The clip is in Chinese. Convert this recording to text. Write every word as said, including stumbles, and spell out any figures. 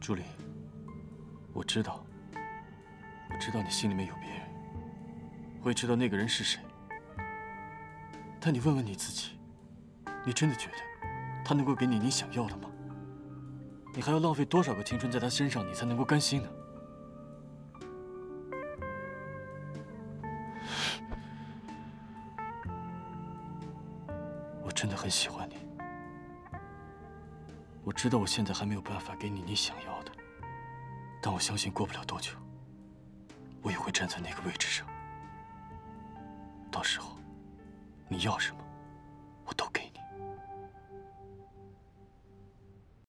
朱莉，我知道，我知道你心里面有别人，我也知道那个人是谁。但你问问你自己，你真的觉得他能够给你你想要的吗？你还要浪费多少个青春在他身上，你才能够甘心呢？ 真的很喜欢你，我知道我现在还没有办法给你你想要的，但我相信过不了多久，我也会站在那个位置上。到时候，你要什么，